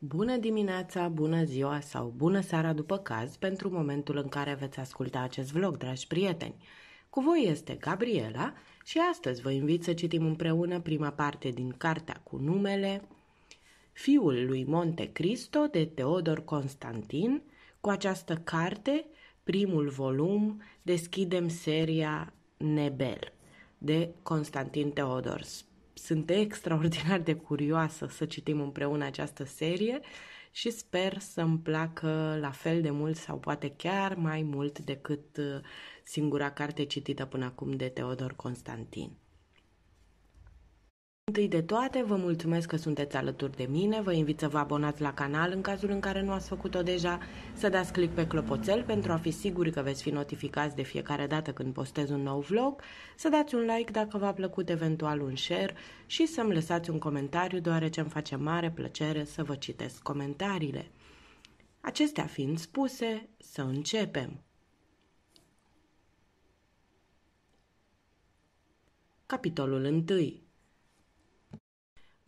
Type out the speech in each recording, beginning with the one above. Bună dimineața, bună ziua sau bună seara după caz pentru momentul în care veți asculta acest vlog, dragi prieteni. Cu voi este Gabriela și astăzi vă invit să citim împreună prima parte din cartea cu numele Fiul lui Monte Cristo de Teodor Constantin. Cu această carte, primul volum, deschidem seria Nebel de Constantin Teodor. Sunt extraordinar de curioasă să citim împreună această serie și sper să-mi placă la fel de mult sau poate chiar mai mult decât singura carte citită până acum de Teodor Constantin. Întâi de toate, vă mulțumesc că sunteți alături de mine, vă invit să vă abonați la canal în cazul în care nu ați făcut-o deja, să dați click pe clopoțel pentru a fi siguri că veți fi notificați de fiecare dată când postez un nou vlog, să dați un like dacă v-a plăcut, eventual un share și să-mi lăsați un comentariu, deoarece îmi face mare plăcere să vă citesc comentariile. Acestea fiind spuse, să începem! Capitolul 1.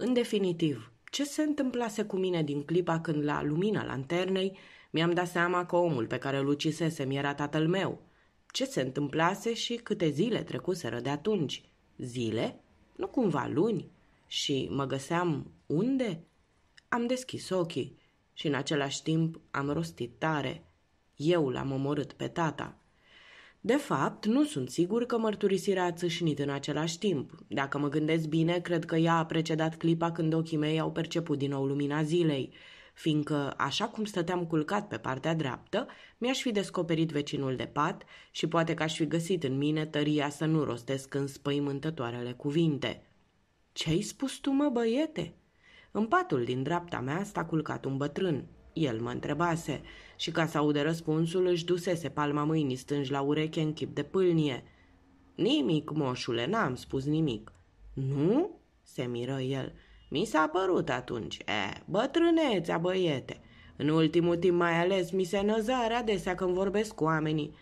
În definitiv, ce se întâmplase cu mine din clipa când, la lumina lanternei, mi-am dat seama că omul pe care îl ucisesem era tatăl meu? Ce se întâmplase și câte zile trecuseră de atunci? Zile? Nu cumva luni? Și mă găseam unde? Am deschis ochii și în același timp am rostit tare. Eu l-am omorât pe tata. De fapt, nu sunt sigur că mărturisirea a țâșnit în același timp. Dacă mă gândesc bine, cred că ea a precedat clipa când ochii mei au perceput din nou lumina zilei, fiindcă, așa cum stăteam culcat pe partea dreaptă, mi-aș fi descoperit vecinul de pat și poate că aș fi găsit în mine tăria să nu rostesc înspăimântătoarele cuvinte. "Ce-ai spus tu, mă, băiete?" În patul din dreapta mea sta culcat un bătrân. El mă întrebase și, ca să audă răspunsul, își dusese palma mâinii stângi la ureche în chip de pâlnie. "Nimic, moșule, n-am spus nimic." "Nu?" se miră el. "Mi s-a părut atunci. Bătrânețea, băiete. În ultimul timp mai ales mi se năzare adesea când vorbesc cu oamenii.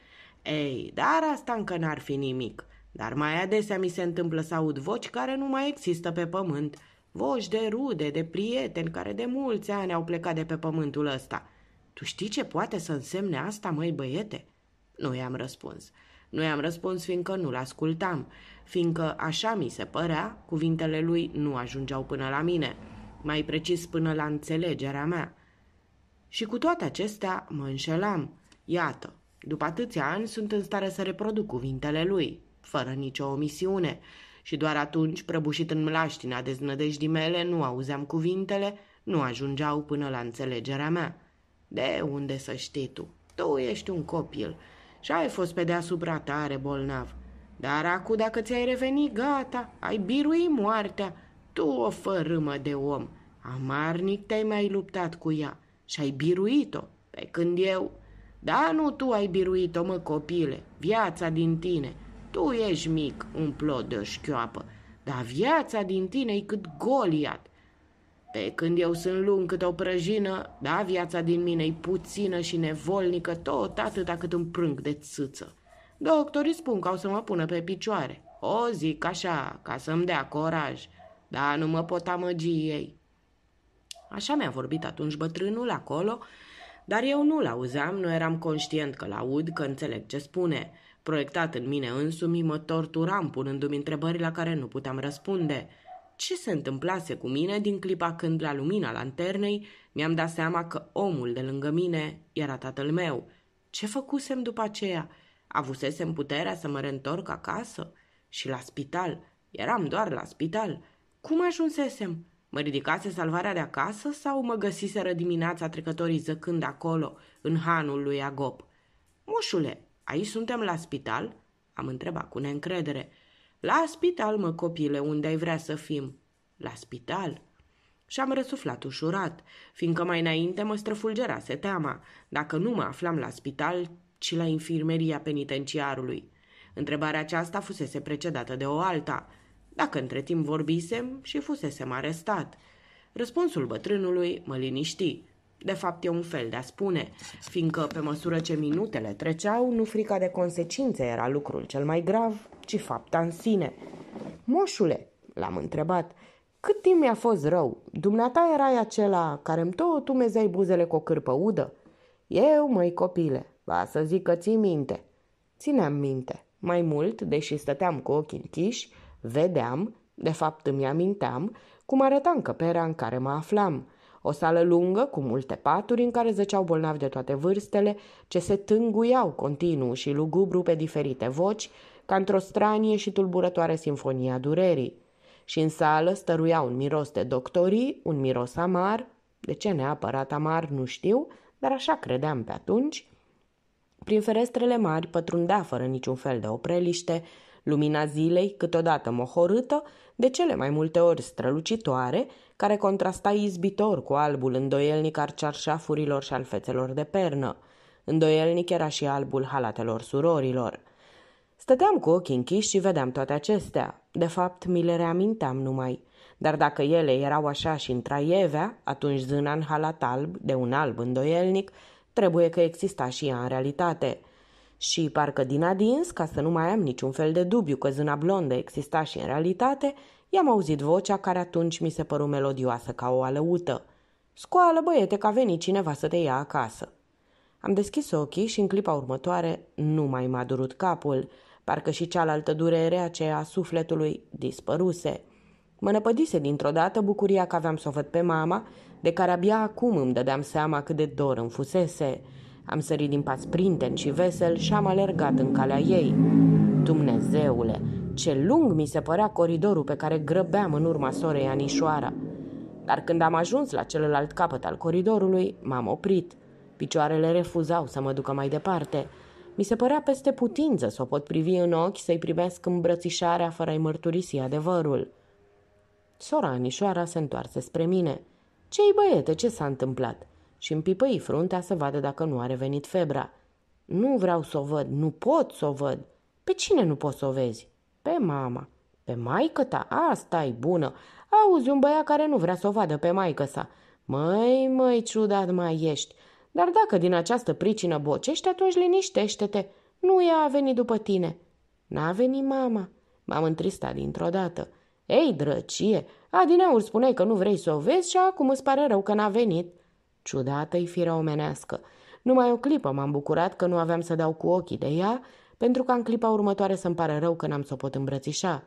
Dar asta încă n-ar fi nimic. Dar mai adesea mi se întâmplă să aud voci care nu mai există pe pământ. Voci de rude, de prieteni care de mulți ani au plecat de pe pământul ăsta. Tu știi ce poate să însemne asta, măi, băiete?" Nu i-am răspuns. Nu i-am răspuns fiindcă nu-l ascultam, fiindcă, așa mi se părea, cuvintele lui nu ajungeau până la mine, mai precis până la înțelegerea mea. Și cu toate acestea mă înșelam. Iată, după atâția ani sunt în stare să reproduc cuvintele lui, fără nicio omisiune. Și doar atunci, prăbușit în mlaștina deznădejdii mele, nu auzeam cuvintele, nu ajungeau până la înțelegerea mea. De unde să știi tu? Tu ești un copil și ai fost pe deasupra tare bolnav. Dar acum, dacă ți-ai revenit, gata, ai birui moartea. Tu o fărâmă de om, amarnic te-ai mai luptat cu ea și ai biruit-o, pe când eu... Da, nu tu ai biruit-o, mă, copile, viața din tine... Tu ești mic, un plod de șchioapă, dar viața din tine-i cât Goliat. Pe când eu sunt lung cât o prăjină, da, viața din mine-i puțină și nevolnică, tot atâta cât îmi prânc de țâță. Doctorii spun că au să mă pună pe picioare. O zic așa, ca să-mi dea coraj, dar nu mă pot amăgi ei. Așa mi-a vorbit atunci bătrânul acolo, dar eu nu-l auzeam, nu eram conștient că-l aud, că înțeleg ce spune. Proiectat în mine însumi, mă torturam punându-mi întrebări la care nu puteam răspunde. Ce se întâmplase cu mine din clipa când, la lumina lanternei, mi-am dat seama că omul de lângă mine era tatăl meu? Ce făcusem după aceea? Avusesem puterea să mă reîntorc acasă? Și la spital? Eram doar la spital. Cum ajunsesem? Mă ridicase salvarea de acasă sau mă găsiseră dimineața trecătorii zăcând acolo, în hanul lui Agop? "Moșule, aici suntem la spital?" am întrebat cu neîncredere. "La spital, mă, copile, unde ai vrea să fim?" "La spital?" Și-am răsuflat ușurat, fiindcă mai înainte mă străfulgerase teama, dacă nu mă aflam la spital, ci la infirmeria penitenciarului. Întrebarea aceasta fusese precedată de o alta, dacă între timp vorbisem și fusesem arestat. Răspunsul bătrânului mă liniști. De fapt, e un fel de a spune, fiindcă, pe măsură ce minutele treceau, nu frica de consecințe era lucrul cel mai grav, ci fapta în sine. "Moșule," l-am întrebat, Cât timp mi-a fost rău, dumneata erai acela care-mi tot umezai buzele cu o cârpă udă? Eu, măi copile, va să zic că ții minte. Țineam minte. Mai mult, deși stăteam cu ochii închiși, vedeam, de fapt îmi aminteam, cum arăta încăperea în care mă aflam. O sală lungă, cu multe paturi, în care zăceau bolnavi de toate vârstele, ce se tânguiau continuu și lugubru pe diferite voci, ca într-o stranie și tulburătoare simfonie a durerii. Și în sală stăruia un miros de doctorii, un miros amar, de ce neapărat amar nu știu, dar așa credeam pe atunci. Prin ferestrele mari pătrundea fără niciun fel de opreliște lumina zilei, câteodată mohorâtă, de cele mai multe ori strălucitoare, care contrasta izbitor cu albul îndoielnic al cearșafurilor și al fețelor de pernă. Îndoielnic era și albul halatelor surorilor. Stăteam cu ochii închiși și vedeam toate acestea. De fapt, mi le reaminteam numai. Dar dacă ele erau așa și întraievea, atunci zâna în halat alb, de un alb îndoielnic, trebuie că exista și ea în realitate. Și parcă din adins, ca să nu mai am niciun fel de dubiu că zâna blondă exista și în realitate, i-am auzit vocea care atunci mi se păru melodioasă ca o alăută. Scoală, băiete, că a venit cineva să te ia acasă. Am deschis ochii și în clipa următoare nu mai m-a durut capul. Parcă și cealaltă durere, aceea a sufletului, dispăruse. Mă năpădise dintr-o dată bucuria că aveam să o văd pe mama, de care abia acum îmi dădeam seama cât de dor îmi fusese. Am sărit din pas printen și vesel și am alergat în calea ei. Dumnezeule, ce lung mi se părea coridorul pe care grăbeam în urma sorei Anișoara. Dar când am ajuns la celălalt capăt al coridorului, m-am oprit. Picioarele refuzau să mă ducă mai departe. Mi se părea peste putință să o pot privi în ochi, să-i primesc îmbrățișarea fără a-i mărturisi adevărul. Sora Anișoara se întoarse spre mine. Ce-i, băiete, ce s-a întâmplat? Și îmi pipăi fruntea să vadă dacă nu a revenit febra. Nu vreau să o văd, nu pot să o văd. Pe cine nu poți să o vezi? Pe mama. Pe maică ta? Asta-i bună. Auzi, un băiat care nu vrea să o vadă pe maică sa. Măi, ciudat mai ești. Dar dacă din această pricină bocești, atunci liniștește-te. Nu ea a venit după tine. N-a venit mama. M-am întristat dintr-o dată. Ei, drăcie, adineauri spuneai că nu vrei să o vezi și acum îți pare rău că n-a venit. Ciudată-i firea omenească. Numai o clipă m-am bucurat că nu aveam să dau cu ochii de ea, pentru că în clipa următoare să-mi pare rău că n-am să o pot îmbrățișa.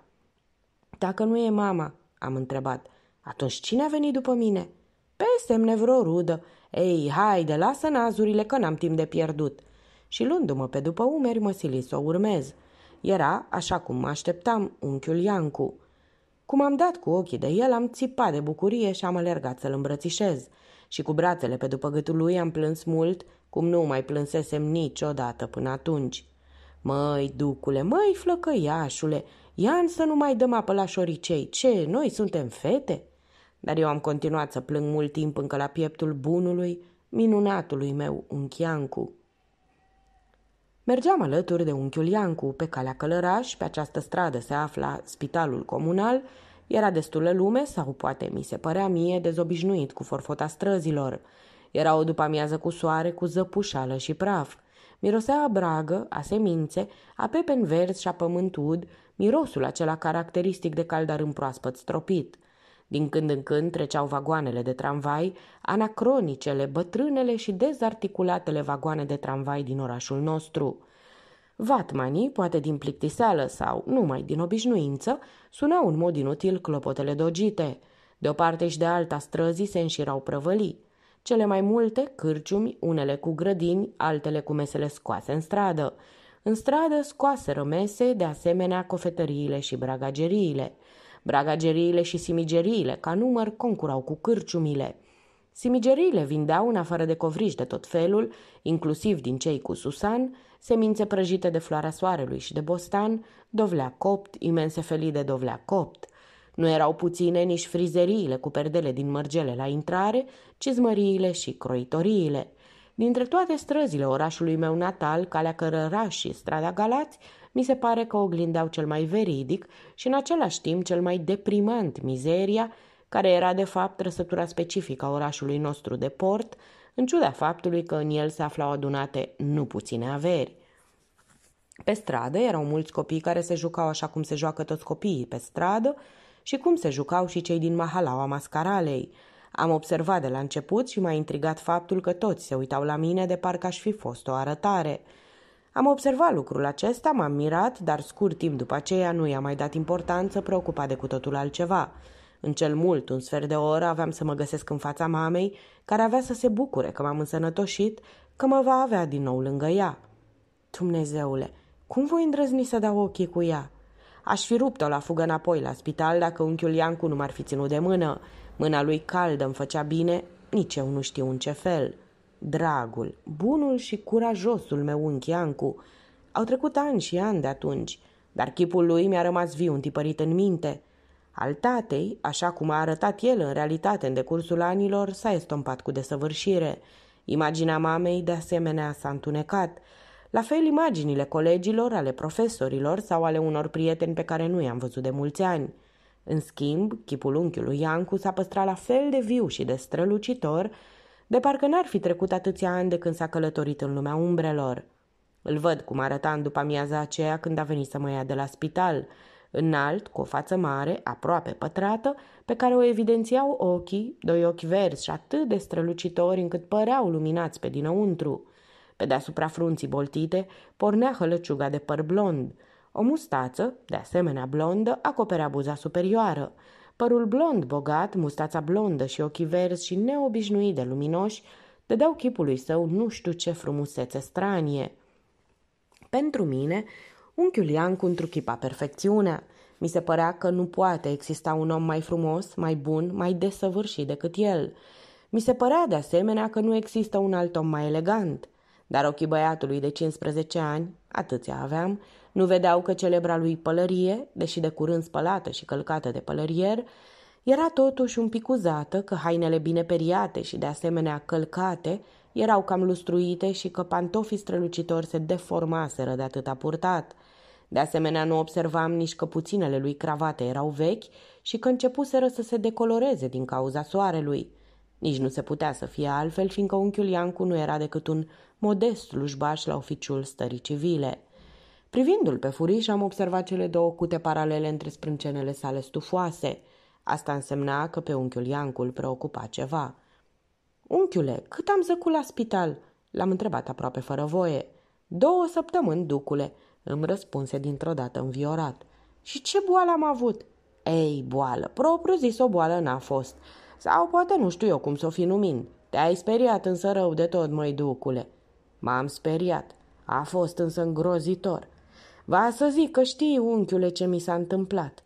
Dacă nu e mama, am întrebat, atunci cine a venit după mine? Pe semne vreo rudă. Ei, haide, lasă nazurile că n-am timp de pierdut. Și luându-mă pe după umeri, mă sili să o urmez. Era, așa cum mă așteptam, unchiul Iancu. Cum am dat cu ochii de el, am țipat de bucurie și am alergat să-l îmbrățișez. Și cu brațele pe după gâtul lui am plâns mult, cum nu mai plânsesem niciodată până atunci. Măi, ducule, măi, flăcăiașule, ia-n să nu mai dăm apă la șoricei. Ce, noi suntem fete? Dar eu am continuat să plâng mult timp încă la pieptul bunului, minunatului meu, unchi Iancu. Mergeam alături de unchiul Iancu pe calea Călăraș, pe această stradă se afla spitalul comunal, era destulă lume sau poate mi se părea mie dezobișnuit cu forfota străzilor. Era o după-amiază cu soare, cu zăpușală și praf. Mirosea a bragă, a semințe, a pepen verzi și a pământ ud, mirosul acela caracteristic de caldarâm proaspăt stropit. Din când în când treceau vagoanele de tramvai, anacronicele, bătrânele și dezarticulatele vagoane de tramvai din orașul nostru. Vatmanii, poate din plictiseală sau numai din obișnuință, sunau în mod inutil clopotele dogite. De o parte și de alta străzii se înșirau prăvălii. Cele mai multe, cârciumi, unele cu grădini, altele cu mesele scoase în stradă. În stradă scoaseră mese, de asemenea, cofetăriile și bragageriile. Bragageriile și simigeriile, ca număr, concurau cu cârciumile. Simigeriile vindeau, în afară de covriși de tot felul, inclusiv din cei cu susan, semințe prăjite de floarea soarelui și de bostan, dovlea copt, imense felii de dovlea copt. Nu erau puține nici frizeriile cu perdele din mărgele la intrare, cizmăriile și croitoriile. Dintre toate străzile orașului meu natal, Calea Cărăraș și Strada Galați, mi se pare că oglindeau cel mai veridic și în același timp cel mai deprimant mizeria, care era de fapt trăsătura specifică a orașului nostru de port, în ciuda faptului că în el se aflau adunate nu puține averi. Pe stradă erau mulți copii care se jucau așa cum se joacă toți copiii pe stradă și cum se jucau și cei din Mahalaua Mascaralei. Am observat de la început și m-a intrigat faptul că toți se uitau la mine de parcă aș fi fost o arătare. Am observat lucrul acesta, m-am mirat, dar scurt timp după aceea nu i-am mai dat importanță, preocupat de cu totul altceva. În cel mult, un sfert de oră, aveam să mă găsesc în fața mamei, care avea să se bucure că m-am însănătoșit, că mă va avea din nou lângă ea. Dumnezeule, cum voi îndrăzni să dau ochii cu ea? Aș fi rupt-o la fugă înapoi la spital dacă unchiul Iancu nu m-ar fi ținut de mână. Mâna lui caldă îmi făcea bine, nici eu nu știu în ce fel. Dragul, bunul și curajosul meu unchi Iancu. Au trecut ani și ani de atunci, dar chipul lui mi-a rămas viu întipărit în minte. Al tatei, așa cum a arătat el în realitate în decursul anilor, s-a estompat cu desăvârșire. Imaginea mamei, de asemenea, s-a întunecat. La fel, imaginile colegilor, ale profesorilor sau ale unor prieteni pe care nu i-am văzut de mulți ani. În schimb, chipul unchiului Iancu s-a păstrat la fel de viu și de strălucitor, de parcă n-ar fi trecut atâția ani de când s-a călătorit în lumea umbrelor. Îl văd cum arăta în după amiaza aceea când a venit să mă ia de la spital. Înalt, cu o față mare, aproape pătrată, pe care o evidențiau ochii, doi ochi verzi și atât de strălucitori încât păreau luminați pe dinăuntru. Pe deasupra frunții boltite pornea hălăciuga de păr blond. O mustață, de asemenea blondă, acoperea buza superioară. Părul blond bogat, mustața blondă și ochii verzi și neobișnuit de luminoși dădeau chipului său nu știu ce frumusețe stranie. Pentru mine, unchiul Iancu întruchipa perfecțiunea. Mi se părea că nu poate exista un om mai frumos, mai bun, mai desăvârșit decât el. Mi se părea de asemenea că nu există un alt om mai elegant. Dar ochii băiatului de 15 ani, atâția aveam, nu vedeau că celebra lui pălărie, deși de curând spălată și călcată de pălărier, era totuși un pic uzată, că hainele bine periate și de asemenea călcate erau cam lustruite și că pantofii strălucitori se deformaseră de atât a purtat. De asemenea, nu observam nici că puținele lui cravate erau vechi și că începuseră să se decoloreze din cauza soarelui. Nici nu se putea să fie altfel, fiindcă unchiul Iancu nu era decât un modest slujbaș la oficiul stării civile. Privindu-l pe furiș, am observat cele două cute paralele între sprâncenele sale stufoase. Asta însemna că pe unchiul Iancu îl preocupa ceva. Unchiule, cât am zăcut la spital?" l-am întrebat aproape fără voie. 2 săptămâni, ducule," îmi răspunse dintr-o dată înviorat. Și ce boală am avut?" Ei, boală, propriu zis o boală n-a fost. Sau poate nu știu eu cum s-o fi numind. Te-ai speriat însă rău de tot, măi ducule." M-am speriat. A fost însă îngrozitor. Va să zic că știi, unchiule, ce mi s-a întâmplat."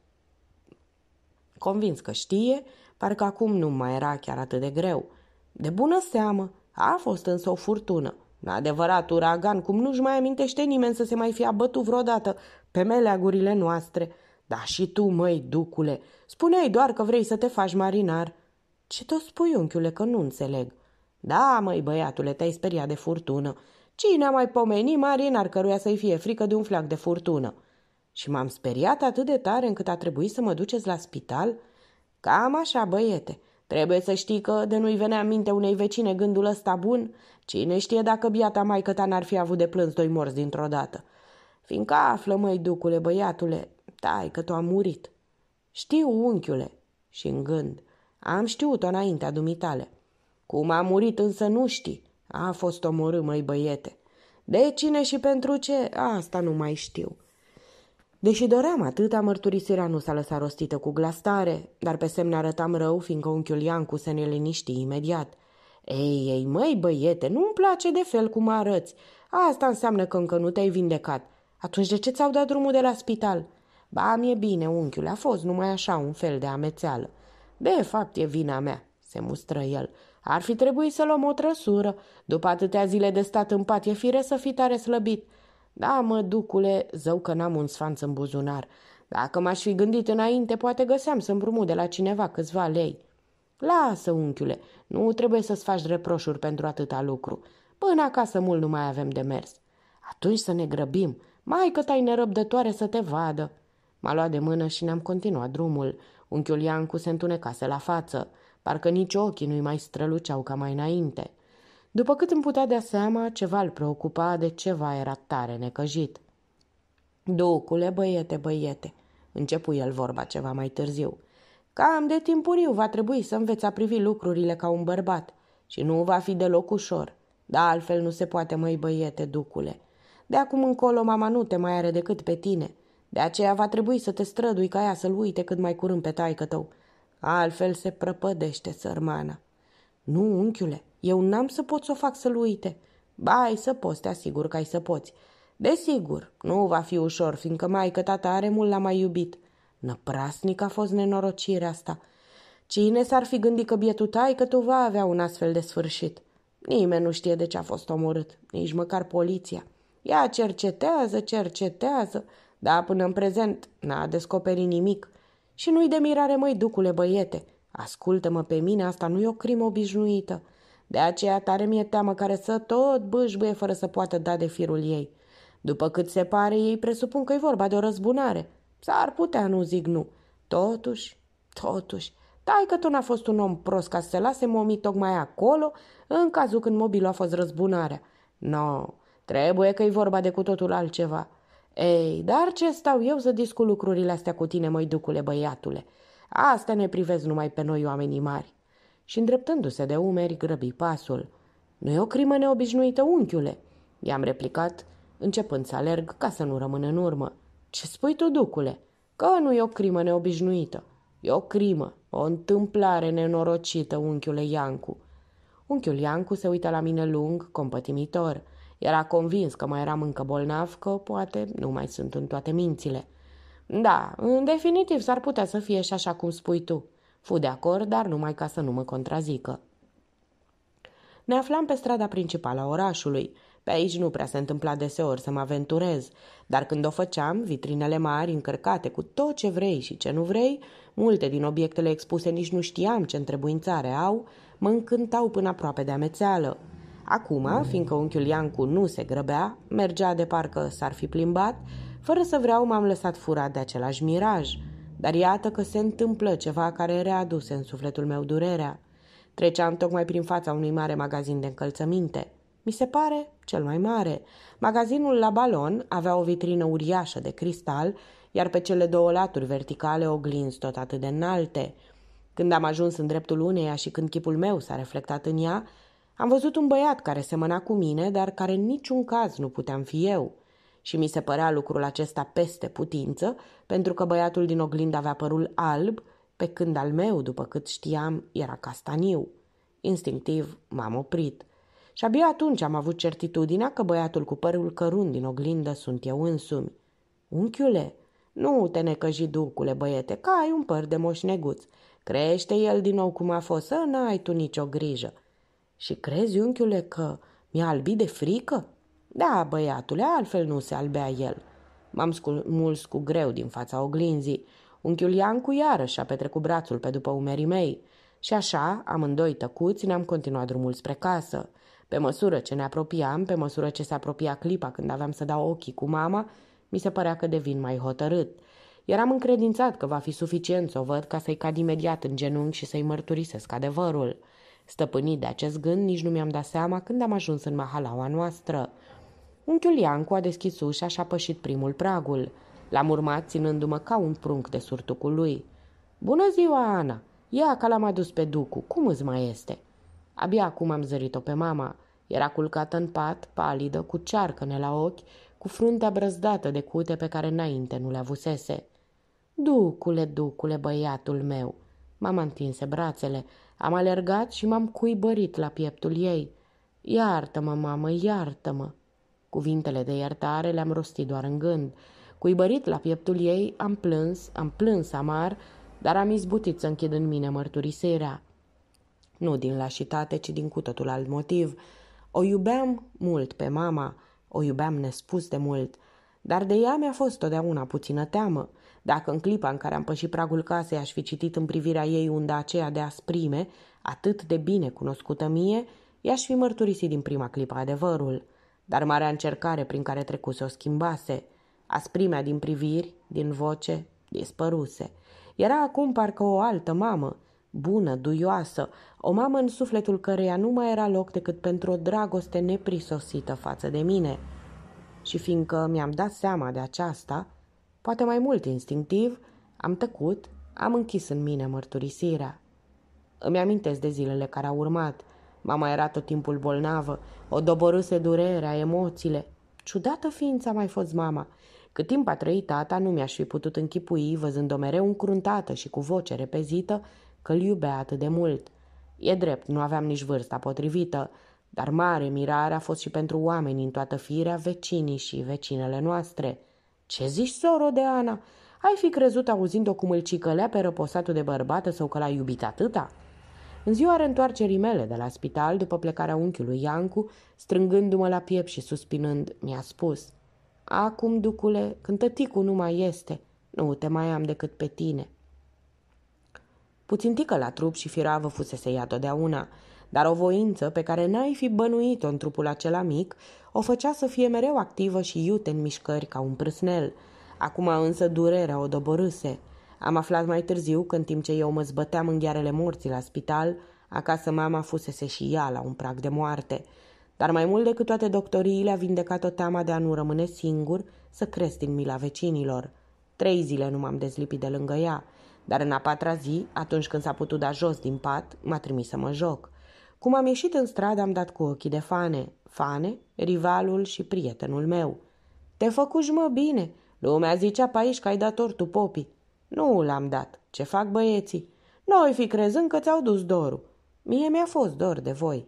Convins că știe, parcă acum nu mai era chiar atât de greu. De bună seamă, a fost însă o furtună. În adevărat uragan, cum nu-și mai amintește nimeni să se mai fi abătut vreodată pe meleagurile noastre. Dar și tu, măi ducule, spuneai doar că vrei să te faci marinar." Ce tot spui, unchiule, că nu înțeleg?" Da, măi băiatule, te-ai speriat de furtună. Cine a mai pomeni marinar căruia să-i fie frică de un flac de furtună? Și m-am speriat atât de tare încât a trebuit să mă duceți la spital? Cam așa, băiete. Trebuie să știi că de nu-i venea în minte unei vecine gândul ăsta bun. Cine știe dacă biata maică ta n-ar fi avut de plâns 2 morți dintr-o dată. Fiindcă află, măi ducule, băiatule, taică tu a murit. Știu, unchiule, și în gând. Am știut-o înaintea dumitale. Cum a murit însă nu știi. A fost omorât, măi băiete. De cine și pentru ce, asta nu mai știu. Deși doream atâta, mărturisirea nu s-a lăsat rostită cu glas tare, dar pe semne arătam rău, fiindcă unchiul Iancu se ne liniști imediat. Ei, măi băiete, nu-mi place de fel cum arăți. Asta înseamnă că încă nu te-ai vindecat. Atunci de ce ți-au dat drumul de la spital? Ba, mi-e bine, unchiule, a fost numai așa un fel de amețeală. De fapt e vina mea, se mustră el. Ar fi trebuit să luăm o trăsură. După atâtea zile de stat în pat, e fire să fii tare slăbit. Da, mă, ducule, zău că n-am un sfanț în buzunar. Dacă m-aș fi gândit înainte, poate găseam să împrumut de la cineva câțiva lei. Lasă, unchiule, nu trebuie să-ți faci reproșuri pentru atâta lucru. Până acasă mult nu mai avem de mers. Atunci să ne grăbim. Maică ta-i nerăbdătoare să te vadă. M-a luat de mână și ne-am continuat drumul. Unchiul Iancu se întunecase la față. Parcă nici ochii nu-i mai străluceau ca mai înainte. După cât îmi putea dea seama, ceva îl preocupa, de ceva era tare necăjit. Ducule, băiete, începu el vorba ceva mai târziu. Cam de timpuriu va trebui să înveți a privi lucrurile ca un bărbat și nu va fi deloc ușor. Dar altfel nu se poate, măi băiete, Ducule. De acum încolo mama nu te mai are decât pe tine. De aceea va trebui să te strădui ca ea să-l uite cât mai curând pe taică tău. Altfel se prăpădește sărmana. Nu, unchiule, eu n-am să pot să o fac să-l uite. Ba, ai să poți, te asigur că ai să poți. Desigur, nu va fi ușor, fiindcă maică tata are mult la mai iubit. Năprasnic a fost nenorocirea asta. Cine s-ar fi gândit că bietul taică tu va avea un astfel de sfârșit? Nimeni nu știe de ce a fost omorât, nici măcar poliția. Ea cercetează, dar până în prezent n-a descoperit nimic. Și nu-i de mirare, măi, Ducule, băiete. Ascultă-mă pe mine, asta nu e o crimă obișnuită. De aceea tare mi-e teamă care să tot bâșbâie fără să poată da de firul ei. După cât se pare, ei presupun că e vorba de o răzbunare. S-ar putea, nu zic nu. Totuși, taică tu n-a fost un om prost ca să se lase momii tocmai acolo, în cazul când mobilul a fost răzbunarea. No, trebuie că e vorba de cu totul altceva. Ei, dar ce stau eu să discut lucrurile astea cu tine, măi, Ducule, băiatule? Astea ne privesc numai pe noi, oamenii mari. Și îndreptându-se de umeri, grăbi pasul. Nu e o crimă neobișnuită, unchiule? I-am replicat, începând să alerg ca să nu rămân în urmă. Ce spui tu, Ducule? Că nu e o crimă neobișnuită. E o crimă, o întâmplare nenorocită, unchiule Iancu. Unchiul Iancu se uită la mine lung, compătimitor. Era convins că mai eram încă bolnav, că poate nu mai sunt în toate mințile. Da, în definitiv s-ar putea să fie și așa cum spui tu. Fu de acord, dar numai ca să nu mă contrazică. Ne aflam pe strada principală a orașului. Pe aici nu prea se întâmpla deseori să mă aventurez, dar când o făceam, vitrinele mari, încărcate cu tot ce vrei și ce nu vrei, multe din obiectele expuse nici nu știam ce întrebuințare au, mă încântau până aproape de amețeală. Acum, fiindcă unchiul Iancu nu se grăbea, mergea de parcă s-ar fi plimbat, fără să vreau m-am lăsat furat de același miraj, dar iată că se întâmplă ceva care readuse în sufletul meu durerea. Treceam tocmai prin fața unui mare magazin de încălțăminte. Mi se pare cel mai mare. Magazinul la balon avea o vitrină uriașă de cristal, iar pe cele două laturi verticale oglinzi tot atât de înalte. Când am ajuns în dreptul uneia și când chipul meu s-a reflectat în ea, am văzut un băiat care semăna cu mine, dar care în niciun caz nu puteam fi eu. Și mi se părea lucrul acesta peste putință, pentru că băiatul din oglindă avea părul alb, pe când al meu, după cât știam, era castaniu. Instinctiv m-am oprit. Și abia atunci am avut certitudinea că băiatul cu părul cărunt din oglindă sunt eu însumi. Unchiule, nu te necăji, Ducule, băiete, că ai un păr de moșneguț. Crește el din nou cum a fost, să n-ai tu nicio grijă. Și crezi, unchiule, că mi-a albit de frică? Da, băiatule, altfel nu se albea el. M-am smuls cu greu din fața oglinzii. Unchiul Iancu iarăși a petrecut brațul pe după umerii mei. Și așa, amândoi tăcuți, ne-am continuat drumul spre casă. Pe măsură ce ne apropiam, pe măsură ce se apropia clipa când aveam să dau ochii cu mama, mi se părea că devin mai hotărât. Eram încredințat că va fi suficient să o văd ca să-i cad imediat în genunchi și să-i mărturisesc adevărul. Stăpânit de acest gând, nici nu mi-am dat seama când am ajuns în mahalaua noastră. Unchiul Iancu a deschis ușa și a pășit primul pragul. L-am urmat ținându-mă ca un prunc de surtucul lui. Bună ziua, Ana! Ia că l-am adus pe Ducu, cum îți mai este? Abia acum am zărit-o pe mama. Era culcată în pat, palidă, cu cearcăne la ochi, cu fruntea brăzdată de cute pe care înainte nu le avusese. Ducule, Ducule, băiatul meu! M-am întinse brațele, am alergat și m-am cuibărit la pieptul ei. Iartă-mă, mamă, iartă-mă! Cuvintele de iertare le-am rostit doar în gând. Cuibărit la pieptul ei, am plâns amar, dar am izbutit să închid în mine mărturisirea. Nu din lașitate, ci din cu totul alt motiv. O iubeam mult pe mama, o iubeam nespus de mult, dar de ea mi-a fost totdeauna puțină teamă. Dacă în clipa în care am pășit pragul casei aș fi citit în privirea ei unda aceea de asprime, atât de bine cunoscută mie, i-aș fi mărturisit din prima clipă adevărul. Dar marea încercare prin care trecuse o schimbase. Asprimea din priviri, din voce, dispăruse. Era acum parcă o altă mamă, bună, duioasă, o mamă în sufletul căreia nu mai era loc decât pentru o dragoste neprisosită față de mine. Și fiindcă mi-am dat seama de aceasta, poate mai mult instinctiv, am tăcut Am închis în mine mărturisirea. Îmi amintesc de zilele care au urmat. Mama era tot timpul bolnavă, o doborâse durerea, emoțiile. Ciudată ființă a mai fost mama. Cât timp a trăit tata, nu mi-aș fi putut închipui, văzând-o mereu încruntată și cu voce repezită, că îl iubea atât de mult. E drept, nu aveam nici vârsta potrivită, dar mare mirare a fost și pentru oamenii în toată firea, vecinii și vecinele noastre. Ce zici, soro de Ana? Ai fi crezut, auzind-o cum îl cicălea pe răposatul de bărbată său, că l-a iubit atâta? În ziua reîntoarcerii mele de la spital, după plecarea unchiului Iancu, strângându-mă la piept și suspinând, mi-a spus: „Acum, ducule, când tăticul nu mai este, nu te mai am decât pe tine.” Puțin tică la trup și firavă fusese ea totdeauna, dar o voință pe care n-ai fi bănuit-o în trupul acela mic o făcea să fie mereu activă și iute în mișcări ca un prâsnel. Acum însă durerea o doborâse. Am aflat mai târziu că în timp ce eu mă zbăteam în ghearele morții la spital, acasă mama fusese și ea la un prag de moarte. Dar mai mult decât toate doctoriile a vindecat-o teama de a nu rămâne singur, să cresc din mila vecinilor. 3 zile nu m-am dezlipit de lângă ea, dar în a 4-a zi, atunci când s-a putut da jos din pat, m-a trimis să mă joc. Cum am ieșit în stradă, am dat cu ochii de Fane. Fane, rivalul și prietenul meu. „Te făcuși, mă, bine. Lumea zicea pe aici că ai dat ortul popii.” „Nu l-am dat. Ce fac băieții? Noi fi crezând că ți-au dus dorul.” „Mie mi-a fost dor de voi.”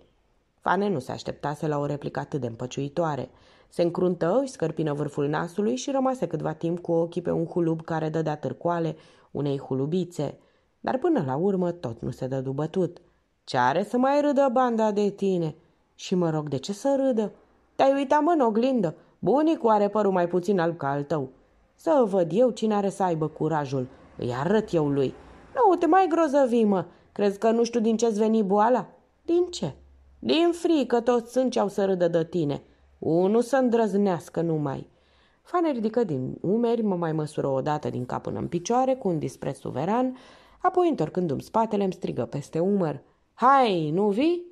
Fane nu se așteptase la o replică atât de împăciuitoare. Se încruntă, își scărpină vârful nasului și rămase câtva timp cu ochii pe un hulub care dădea târcoale unei hulubițe. Dar până la urmă tot nu se dădu bătut. „Ce are să mai râdă banda de tine?” „Și mă rog, de ce să râdă?” „Te-ai uitat, mă, în oglindă? Bunicul are părul mai puțin alb ca al tău.” „Să văd eu cine are să aibă curajul. Îi arăt eu lui.” „Nu, te mai grozăvi, mă. Crezi că nu știu din ce-ți veni boala?” „Din ce?” „Din frică toți sânci au să râdă de tine. Unul să îndrăznească numai.” Fane ridică din umeri, mă mai măsură o dată din cap până în picioare, cu un dispreț suveran, apoi, întorcându-mi spatele, îmi strigă peste umăr: „Hai, nu vii?”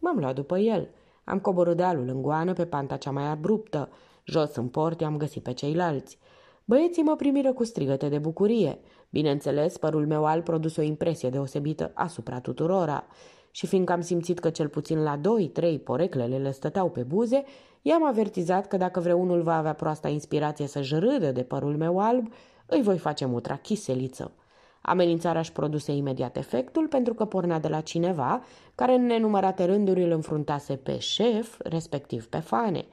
M-am luat după el. Am coborât dealul în goană pe panta cea mai abruptă. Jos în port i-am găsit pe ceilalți. Băieții mă primiră cu strigăte de bucurie. Bineînțeles, părul meu alb produs o impresie deosebită asupra tuturora. Și fiindcă am simțit că cel puțin la 2-3 poreclele le stăteau pe buze, i-am avertizat că dacă vreunul va avea proasta inspirație să-și râdă de părul meu alb, îi voi face mutra chiseliță. Amenințarea își produse imediat efectul, pentru că pornea de la cineva care în nenumărate rânduri îl înfruntase pe șef, respectiv pe Fane.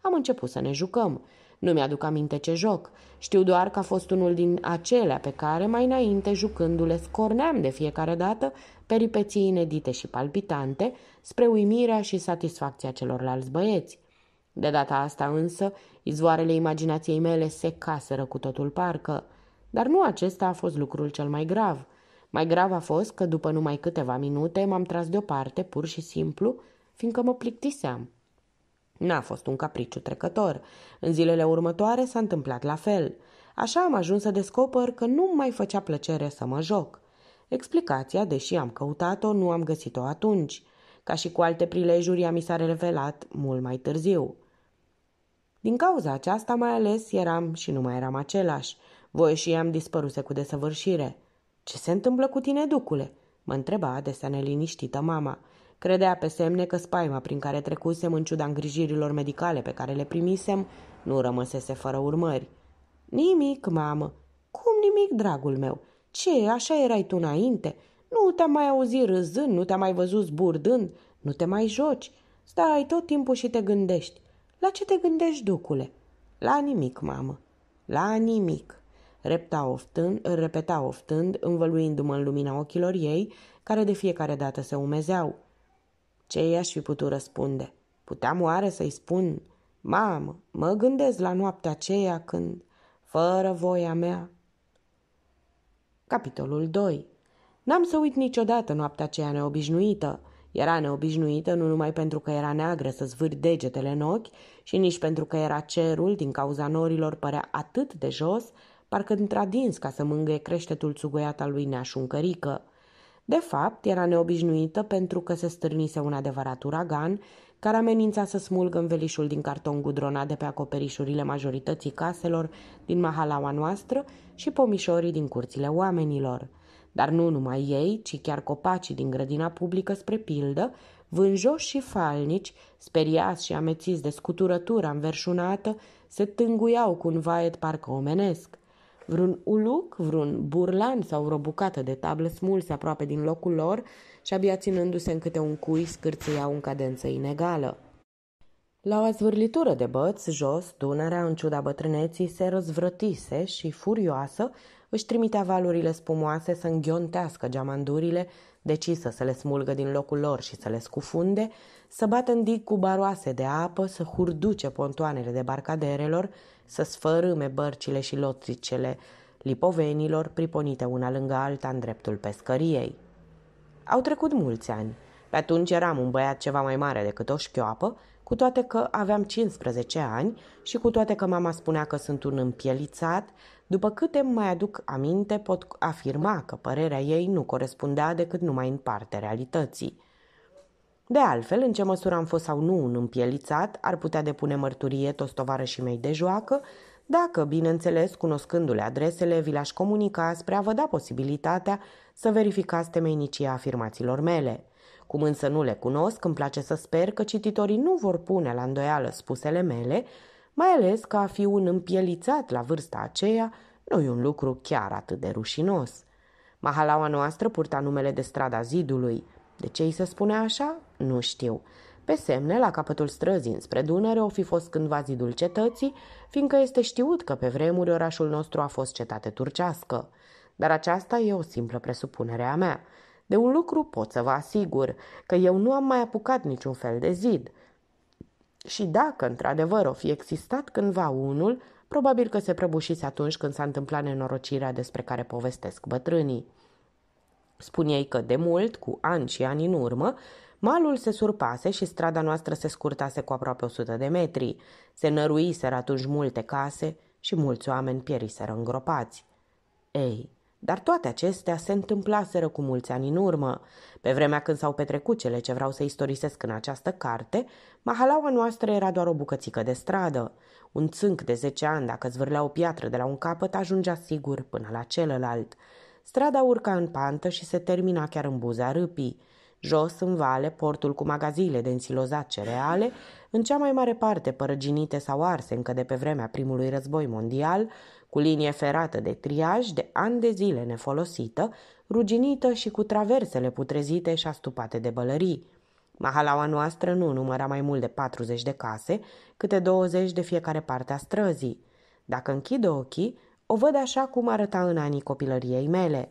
Am început să ne jucăm. Nu mi-aduc aminte ce joc. Știu doar că a fost unul din acelea pe care, mai înainte, jucându-le, scorneam de fiecare dată peripeții inedite și palpitante, spre uimirea și satisfacția celorlalți băieți. De data asta însă, izvoarele imaginației mele se caseră cu totul parcă. Dar nu acesta a fost lucrul cel mai grav. Mai grav a fost că după numai câteva minute m-am tras deoparte, pur și simplu, fiindcă mă plictiseam. N-a fost un capriciu trecător. În zilele următoare s-a întâmplat la fel. Așa am ajuns să descoper că nu mai făcea plăcere să mă joc. Explicația, deși am căutat-o, nu am găsit-o atunci. Ca și cu alte prilejuri, ea mi s-a revelat mult mai târziu. Din cauza aceasta, mai ales, eram și nu mai eram același. Voieșia-mi dispăruse cu desăvârșire. „Ce se întâmplă cu tine, ducule?” mă întreba adesea neliniștită mama. Credea pe semne că spaima prin care trecusem, în ciuda îngrijirilor medicale pe care le primisem, nu rămăsese fără urmări. „Nimic, mamă.” „Cum nimic, dragul meu? Ce, așa erai tu înainte? Nu te-am mai auzit râzând, nu te-am mai văzut zburdând, nu te mai joci. Stai tot timpul și te gândești.” „La ce te gândești, ducule?” „La nimic, mamă.” „La nimic.” Repeta oftând, învăluindu-mă în lumina ochilor ei, care de fiecare dată se umezeau. Ce i-aș fi putut răspunde? Puteam oare să-i spun: „Mamă, mă gândesc la noaptea aceea când, fără voia mea...” Capitolul 2. N-am să uit niciodată noaptea aceea neobișnuită. Era neobișnuită nu numai pentru că era neagră să zvâri degetele în ochi, și nici pentru că era cerul, din cauza norilor, părea atât de jos, parcă într-adins ca să mângâie creștetul țugoiat al lui Nea Șuncărică. De fapt, era neobișnuită pentru că se stârnise un adevărat uragan care amenința să smulgă învelișul din carton gudronat de pe acoperișurile majorității caselor din mahalaua noastră și pomișorii din curțile oamenilor. Dar nu numai ei, ci chiar copacii din grădina publică, spre pildă, vânjoși și falnici, speriați și amețiți de scuturătura înverșunată, se tânguiau cu un vaet parcă omenesc. Vreun uluc, vreun burlan sau o bucată de tablă smulse aproape din locul lor și abia ținându-se în câte un cui scârțâiau în cadență inegală. La o azvârlitură de băți, jos, Dunărea, în ciuda bătrâneții, se răzvrătise și, furioasă, își trimitea valurile spumoase să înghiontească geamandurile, decisă să le smulgă din locul lor și să le scufunde, să bată în dig cu baroase de apă, să hurduce pontoanele debarcaderelor, să sfărâme bărcile și lotricele lipovenilor, priponite una lângă alta în dreptul pescăriei. Au trecut mulți ani. Pe atunci eram un băiat ceva mai mare decât o șchioapă, cu toate că aveam 15 ani și cu toate că mama spunea că sunt un împielițat, după câte mai aduc aminte, pot afirma că părerea ei nu corespundea decât numai în parte realității. De altfel, în ce măsură am fost sau nu un împielițat, ar putea depune mărturie toți tovarășii mei de joacă, dacă, bineînțeles, cunoscându-le adresele, vi le-aș comunica spre a vă da posibilitatea să verificați temeinicia afirmațiilor mele. Cum însă nu le cunosc, îmi place să sper că cititorii nu vor pune la îndoială spusele mele, mai ales că a fi un împielițat la vârsta aceea nu-i un lucru chiar atât de rușinos. Mahalaua noastră purta numele de strada Zidului. De ce îi se spunea așa? Nu știu. Pe semne, la capătul străzii înspre Dunăre o fi fost cândva zidul cetății, fiindcă este știut că pe vremuri orașul nostru a fost cetate turcească. Dar aceasta e o simplă presupunere a mea. De un lucru pot să vă asigur, că eu nu am mai apucat niciun fel de zid. Și dacă, într-adevăr, o fi existat cândva unul, probabil că se prăbușise atunci când s-a întâmplat nenorocirea despre care povestesc bătrânii. Spun ei că, de mult, cu ani și ani în urmă, malul se surpase și strada noastră se scurtase cu aproape 100 de metri. Se năruiseră atunci multe case și mulți oameni pieriseră îngropați. Ei... Dar toate acestea se întâmplaseră cu mulți ani în urmă. Pe vremea când s-au petrecut cele ce vreau să istorisesc în această carte, mahalaua noastră era doar o bucățică de stradă. Un țânc de 10 ani, dacă zvârlea o piatră de la un capăt, ajungea sigur până la celălalt. Strada urca în pantă și se termina chiar în buza râpii. Jos, în vale, portul cu magaziile de însilozat cereale, în cea mai mare parte părăginite sau arse încă de pe vremea primului război mondial, cu linie ferată de triaj, de ani de zile nefolosită, ruginită și cu traversele putrezite și astupate de bălării. Mahalaua noastră nu număra mai mult de 40 de case, câte 20 de fiecare parte a străzii. Dacă închid ochii, o văd așa cum arăta în anii copilăriei mele.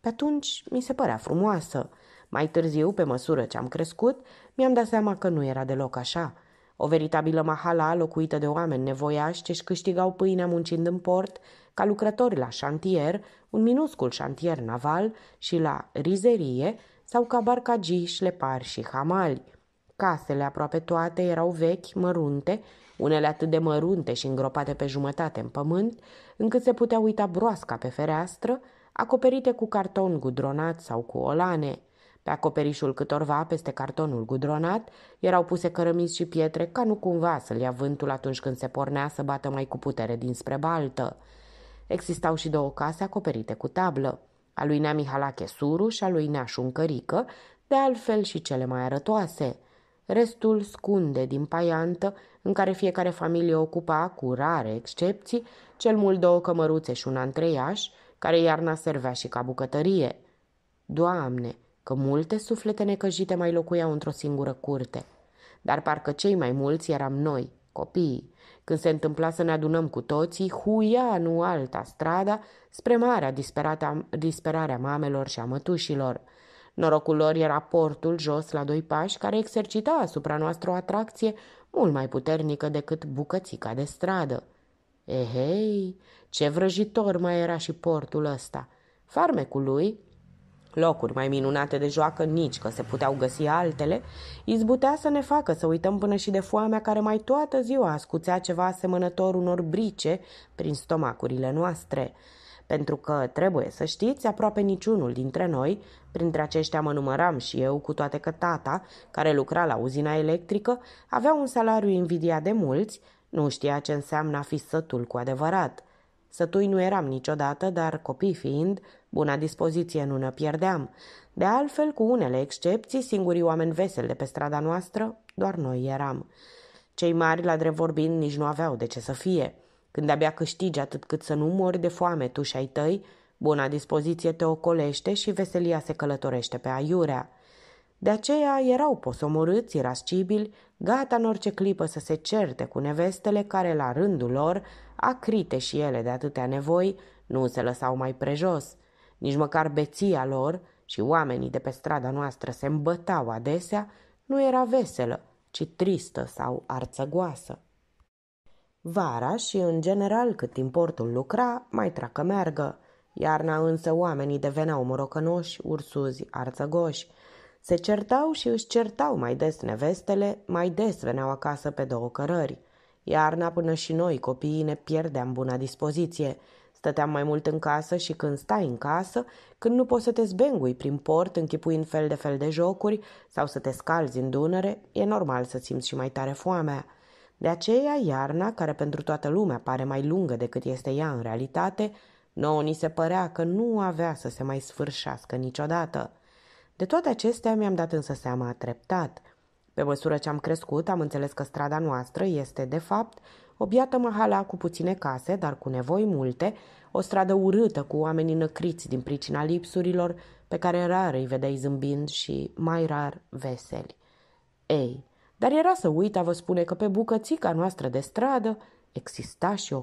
Pe atunci mi se părea frumoasă. Mai târziu, pe măsură ce am crescut, mi-am dat seama că nu era deloc așa. O veritabilă mahala locuită de oameni nevoiași ce-și câștigau pâinea muncind în port, ca lucrători la șantier, un minuscul șantier naval, și la rizerie sau ca barcagii, șlepari și hamali. Casele aproape toate erau vechi, mărunte, unele atât de mărunte și îngropate pe jumătate în pământ, încât se putea uita broasca pe fereastră, acoperite cu carton gudronat sau cu olane. Pe acoperișul câtorva, peste cartonul gudronat, erau puse cărămizi și pietre ca nu cumva să-l ia vântul atunci când se pornea să bată mai cu putere dinspre baltă. Existau și două case acoperite cu tablă, a lui Nea Mihalache Suru și a lui Nea Șuncărică, de altfel și cele mai arătoase. Restul scunde din paiantă, în care fiecare familie ocupa, cu rare excepții, cel mult două cămăruțe și un antreiaș, care iarna servea și ca bucătărie. Doamne! Că multe suflete necăjite mai locuiau într-o singură curte. Dar parcă cei mai mulți eram noi, copiii, când se întâmpla să ne adunăm cu toții, huia nu alta strada spre marea disperarea mamelor și a mătușilor. Norocul lor era portul jos la 2 pași, care exercita asupra noastră o atracție mult mai puternică decât bucățica de stradă. Ehei, ce vrăjitor mai era și portul ăsta! Farmecul lui... Locuri mai minunate de joacă nici că se puteau găsi altele, izbutea să ne facă să uităm până și de foamea care mai toată ziua ascuțea ceva asemănător unor brice prin stomacurile noastre. Pentru că, trebuie să știți, aproape niciunul dintre noi, printre aceștia mă număram și eu, cu toate că tata, care lucra la uzina electrică, avea un salariu invidiat de mulți, nu știa ce înseamnă a fi sătul cu adevărat. Sătui nu eram niciodată, dar, copii fiind, Buna dispoziție nu ne pierdeam. De altfel, cu unele excepții, singurii oameni veseli de pe strada noastră, doar noi eram. Cei mari, la drept vorbind, nici nu aveau de ce să fie. Când abia câștigi atât cât să nu mori de foame tu și ai tăi, buna dispoziție te ocolește și veselia se călătorește pe aiurea. De aceea erau posomorâți, irascibili, gata în orice clipă să se certe cu nevestele care, la rândul lor, acrite și ele de atâtea nevoi, nu se lăsau mai prejos. Nici măcar beția lor, și oamenii de pe strada noastră se îmbătau adesea, nu era veselă, ci tristă sau arțăgoasă. Vara și, în general, cât importul lucra, mai tracă meargă. Iarna însă oamenii deveneau morocănoși, ursuzi, arțăgoși. Se certau și își certau mai des nevestele, mai des veneau acasă pe două cărări. Iarna până și noi, copiii, ne pierdeam buna dispoziție. Stăteam mai mult în casă și când stai în casă, când nu poți să te zbengui prin port închipuind fel de fel de jocuri sau să te scalzi în Dunăre, e normal să simți și mai tare foamea. De aceea iarna, care pentru toată lumea pare mai lungă decât este ea în realitate, nouă ni se părea că nu avea să se mai sfârșească niciodată. De toate acestea mi-am dat însă seama treptat. Pe măsură ce am crescut, am înțeles că strada noastră este, de fapt, o biată mahala cu puține case, dar cu nevoi multe, o stradă urâtă cu oamenii năcriți din pricina lipsurilor, pe care rar îi vedeai zâmbind și, mai rar, veseli. Ei, dar era să uit a vă spune că pe bucățica noastră de stradă exista și o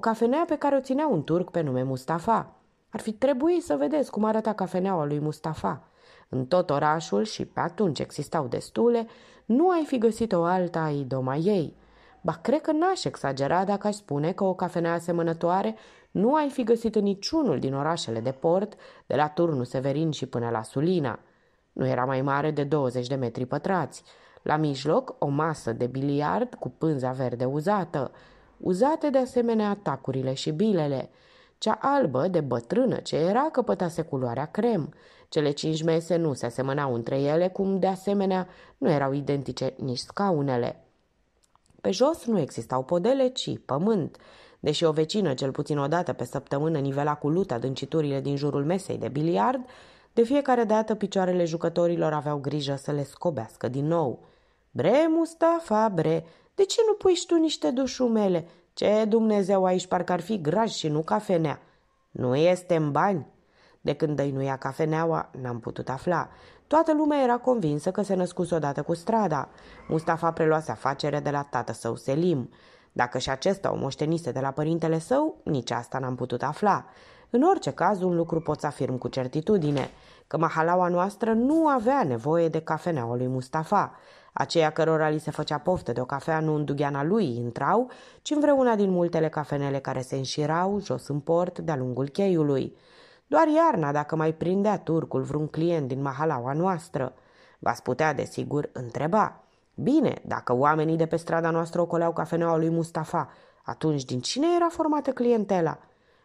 cafenea pe care o ținea un turc pe nume Mustafa. Ar fi trebuit să vedeți cum arăta cafeneaua lui Mustafa. În tot orașul, și pe atunci existau destule, nu ai fi găsit o alta a idoma ei. Ba, cred că n-aș exagera dacă aș spune că o cafenea asemănătoare nu ai fi găsit în niciunul din orașele de port, de la Turnul Severin și până la Sulina. Nu era mai mare de 20 de metri pătrați. La mijloc, o masă de biliard cu pânza verde uzată. Uzate de asemenea atacurile și bilele. Cea albă, de bătrână ce era, căpătase culoarea crem. Cele 5 mese nu se asemănau între ele, cum de asemenea nu erau identice nici scaunele. Pe jos nu existau podele, ci pământ. Deși o vecină, cel puțin o dată pe săptămână, nivela cu luta adânciturile din jurul mesei de biliard, de fiecare dată picioarele jucătorilor aveau grijă să le scobească din nou. Bre, Mustafa, bre, de ce nu pui și tu niște dușumele? Ce Dumnezeu, aici parcă ar fi graj și nu cafenea. Nu este în bani. De când dăinuia cafeneaua, n-am putut afla. Toată lumea era convinsă că se născuse odată cu strada. Mustafa preluase afacerea de la tată său Selim. Dacă și acesta o moștenise de la părintele său, nici asta n-am putut afla. În orice caz, un lucru pot să afirm cu certitudine, că mahalaua noastră nu avea nevoie de cafeneaua lui Mustafa. Aceia cărora li se făcea poftă de o cafea nu în dugheana lui intrau, ci în vreuna din multele cafenele care se înșirau jos în port de-a lungul cheiului. Doar iarna, dacă mai prindea turcul vreun client din mahalaua noastră, v-ați putea, desigur, întreba. Bine, dacă oamenii de pe strada noastră ocoleau cafeneaua lui Mustafa, atunci din cine era formată clientela?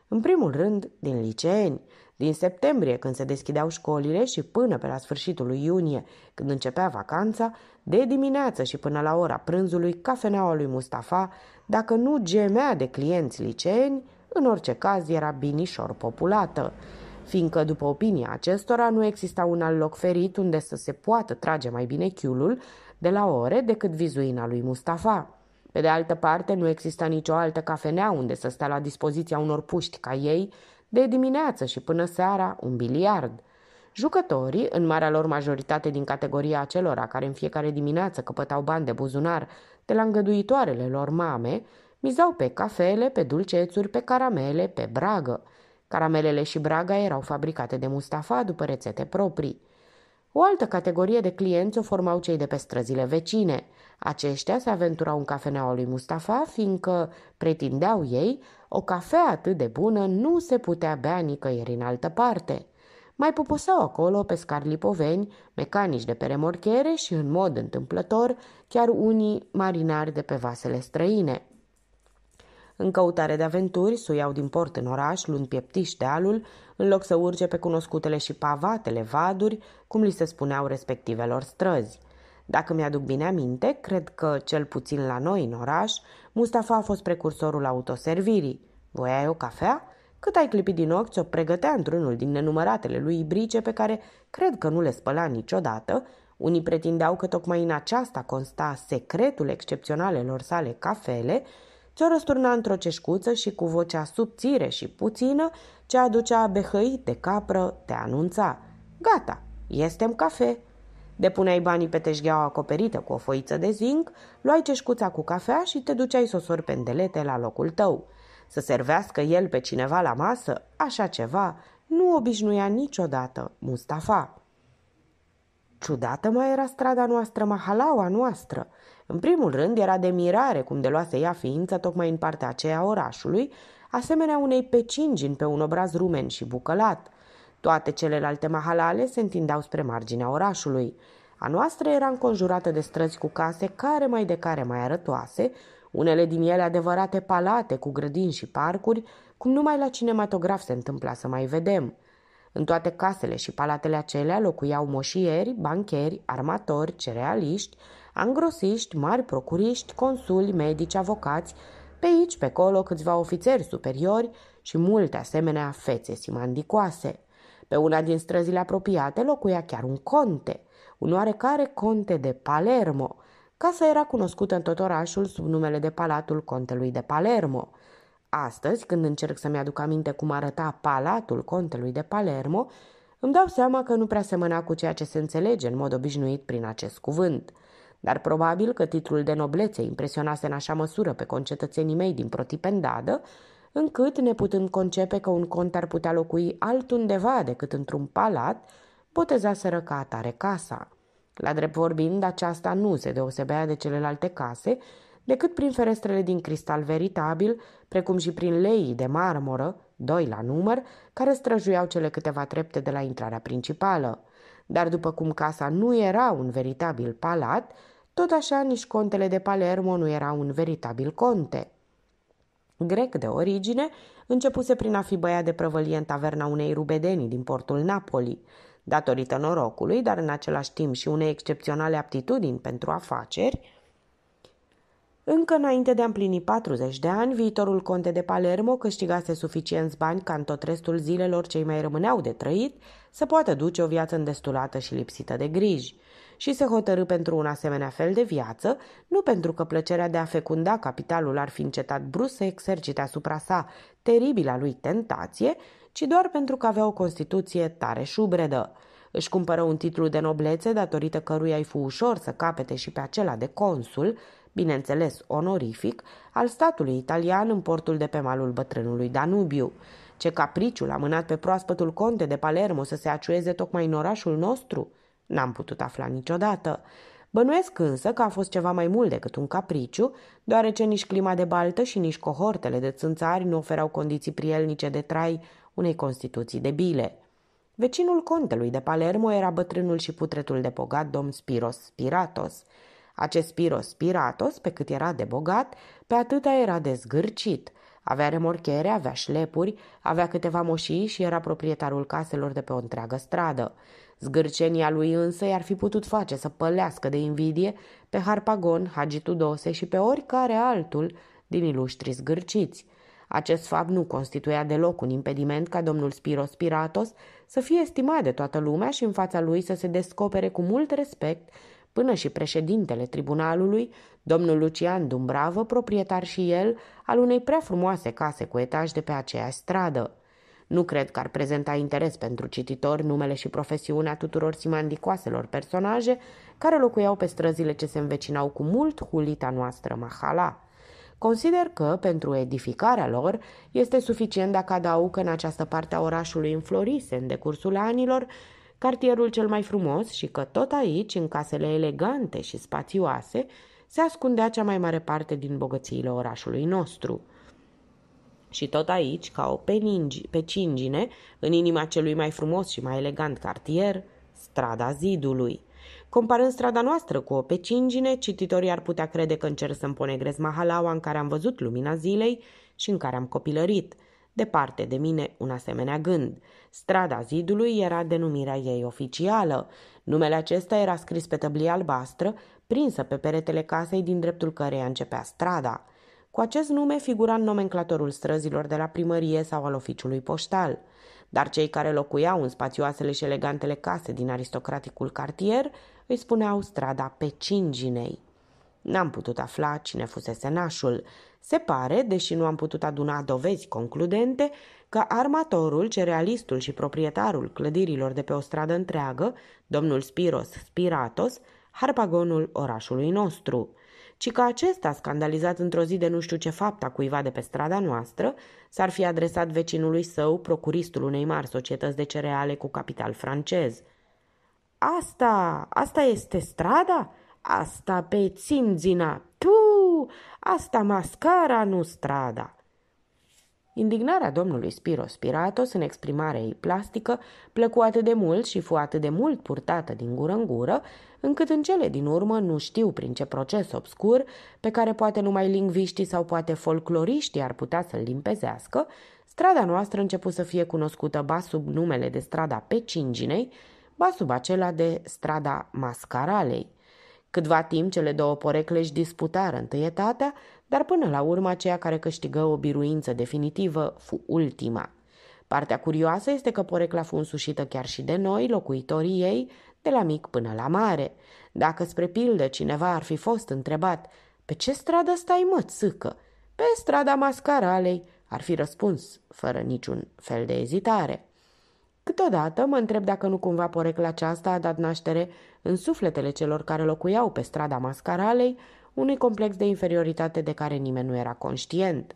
În primul rând, din liceeni. Din septembrie, când se deschideau școlile, și până pe la sfârșitul lui iunie, când începea vacanța, de dimineață și până la ora prânzului, cafeneaua lui Mustafa, dacă nu gemea de clienți liceeni, în orice caz era binișor populată, fiindcă, după opinia acestora, nu exista un alt loc ferit unde să se poată trage mai bine chiulul de la ore decât vizuina lui Mustafa. Pe de altă parte, nu exista nicio altă cafenea unde să stea la dispoziția unor puști ca ei, de dimineață și până seara, un biliard. Jucătorii, în marea lor majoritate din categoria acelora care în fiecare dimineață căpătau bani de buzunar de la îngăduitoarele lor mame, mizau pe cafele, pe dulcețuri, pe caramele, pe bragă. Caramelele și braga erau fabricate de Mustafa după rețete proprii. O altă categorie de clienți o formau cei de pe străzile vecine. Aceștia se aventurau în cafeneaua lui Mustafa, fiindcă, pretindeau ei, o cafea atât de bună nu se putea bea nicăieri în altă parte. Mai poposau acolo pescari lipoveni, mecanici de pe remorchere și, în mod întâmplător, chiar unii marinari de pe vasele străine. În căutare de aventuri, suiau din port în oraș, luând pieptiși dealul, în loc să urce pe cunoscutele și pavatele vaduri, cum li se spuneau respectivelor străzi. Dacă mi-aduc bine aminte, cred că, cel puțin la noi în oraș, Mustafa a fost precursorul autoservirii. Voiai o cafea? Cât ai clipit din ochi, o pregătea într-unul din nenumăratele lui ibrice pe care cred că nu le spăla niciodată. Unii pretindeau că tocmai în aceasta consta secretul excepționalelor sale cafele. Ți-o răsturna într-o ceșcuță și cu vocea subțire și puțină ce aducea behăit de capră te anunța: gata, este-mi cafe. Depuneai banii pe teșgheaua acoperită cu o foiță de zinc, luai ceșcuța cu cafea și te duceai sosori pendelete la locul tău. Să servească el pe cineva la masă, așa ceva nu obișnuia niciodată Mustafa. Ciudată mai era strada noastră, mahalaua noastră. În primul rând era de mirare cum de luase ea ființă tocmai în partea aceea orașului, asemenea unei pecingini pe un obraz rumen și bucălat. Toate celelalte mahalale se întindeau spre marginea orașului. A noastră era înconjurată de străzi cu case care mai arătoase, unele din ele adevărate palate cu grădini și parcuri, cum numai la cinematograf se întâmpla să mai vedem. În toate casele și palatele acelea locuiau moșieri, bancheri, armatori, cerealiști, angrosiști, mari procuriști, consuli, medici, avocați, pe aici, pe acolo, câțiva ofițeri superiori și multe asemenea fețe simandicoase. Pe una din străzile apropiate locuia chiar un conte, un oarecare conte de Palermo. Casa era cunoscută în tot orașul sub numele de Palatul Contelui de Palermo. Astăzi, când încerc să-mi aduc aminte cum arăta Palatul Contelui de Palermo, îmi dau seama că nu prea semăna cu ceea ce se înțelege în mod obișnuit prin acest cuvânt. Dar probabil că titlul de noblețe impresionase în așa măsură pe concetățenii mei din protipendadă, încât, neputând concepe că un cont ar putea locui altundeva decât într-un palat, botezaseră ca atare casa. La drept vorbind, aceasta nu se deosebea de celelalte case, decât prin ferestrele din cristal veritabil, precum și prin leii de marmură, 2 la număr, care străjuiau cele câteva trepte de la intrarea principală. Dar după cum casa nu era un veritabil palat, tot așa nici contele de Palermo nu era un veritabil conte. Grec de origine, începuse prin a fi băiat de prăvălie în taverna unei rubedenii din portul Napoli. Datorită norocului, dar în același timp și unei excepționale aptitudini pentru afaceri, încă înainte de a împlini 40 de ani, viitorul conte de Palermo câștigase suficienți bani ca în tot restul zilelor ce mai rămâneau de trăit să poată duce o viață îndestulată și lipsită de griji. Și se hotărâ pentru un asemenea fel de viață, nu pentru că plăcerea de a fecunda capitalul ar fi încetat brusc să exercite asupra sa teribila lui tentație, ci doar pentru că avea o constituție tare șubredă. Își cumpără un titlu de noblețe, datorită căruia îi fu ușor să capete și pe acela de consul, bineînțeles onorific, al statului italian în portul de pe malul bătrânului Danubiu. Ce capriciu l-a mânat pe proaspătul conte de Palermo să se aciueze tocmai în orașul nostru, n-am putut afla niciodată. Bănuiesc însă că a fost ceva mai mult decât un capriciu, deoarece nici clima de baltă și nici cohortele de țânțari nu oferau condiții prielnice de trai unei constituții debile. Vecinul contelui de Palermo era bătrânul și putretul de bogat domn Spiros Piratos. Acest Spiros Piratos, pe cât era de bogat, pe atâta era de zgârcit. Avea remorchere, avea șlepuri, avea câteva moșii și era proprietarul caselor de pe o întreagă stradă. Zgârcenia lui însă i-ar fi putut face să pălească de invidie pe Harpagon, Hagitudose și pe oricare altul din iluștri zgârciți. Acest fapt nu constituia deloc un impediment ca domnul Spiros Piratos să fie estimat de toată lumea și în fața lui să se descopere cu mult respect până și președintele tribunalului, domnul Lucian Dumbravă, proprietar și el al unei prea frumoase case cu etaj de pe aceeași stradă. Nu cred că ar prezenta interes pentru cititori numele și profesiunea tuturor simandicoaselor personaje care locuiau pe străzile ce se învecinau cu mult hulita noastră mahala. Consider că, pentru edificarea lor, este suficient dacă adaug că în această parte a orașului înflorise, în decursul anilor, cartierul cel mai frumos și că tot aici, în casele elegante și spațioase, se ascundea cea mai mare parte din bogățiile orașului nostru. Și tot aici, ca o pecingine, în inima celui mai frumos și mai elegant cartier, strada zidului. Comparând strada noastră cu o pecingine, cititorii ar putea crede că încerc să-mi ponegrez mahalaua în care am văzut lumina zilei și în care am copilărit. Departe de mine un asemenea gând. Strada zidului era denumirea ei oficială. Numele acesta era scris pe tăblie albastră, prinsă pe peretele casei din dreptul căreia începea strada. Cu acest nume figura în nomenclatorul străzilor de la primărie sau al oficiului poștal. Dar cei care locuiau în spațioasele și elegantele case din aristocraticul cartier îi spuneau strada Pecinginei. N-am putut afla cine fusese nașul. Se pare, deși nu am putut aduna dovezi concludente, că armatorul, cerealistul și proprietarul clădirilor de pe o stradă întreagă, domnul Spiros Piratos, Harpagonul orașului nostru, ci că acesta, scandalizat într-o zi de nu știu ce fapta cuiva de pe strada noastră, s-ar fi adresat vecinului său, procuristul unei mari societăți de cereale cu capital francez. Asta este strada? Asta pe Ținzina, tu! Asta mascara, nu strada!" Indignarea domnului Spiros Piratos în exprimarea ei plastică plăcu atât de mult și fu atât de mult purtată din gură în gură, încât în cele din urmă nu știu prin ce proces obscur, pe care poate numai lingviștii sau poate folcloriștii ar putea să-l limpezească, strada noastră începu să fie cunoscută ba sub numele de strada Pecinginei, ba sub acela de strada Mascaralei. Câtva timp cele două porecle își disputară întâietatea, dar până la urmă aceea care câștigă o biruință definitivă fu ultima. Partea curioasă este că porecla fu însușită chiar și de noi, locuitorii ei, de la mic până la mare. Dacă spre pildă cineva ar fi fost întrebat, pe ce stradă stai mă, țâcă? Pe strada Mascaralei, ar fi răspuns fără niciun fel de ezitare. Câteodată mă întreb dacă nu cumva porecla aceasta a dat naștere în sufletele celor care locuiau pe strada Mascaralei unui complex de inferioritate de care nimeni nu era conștient.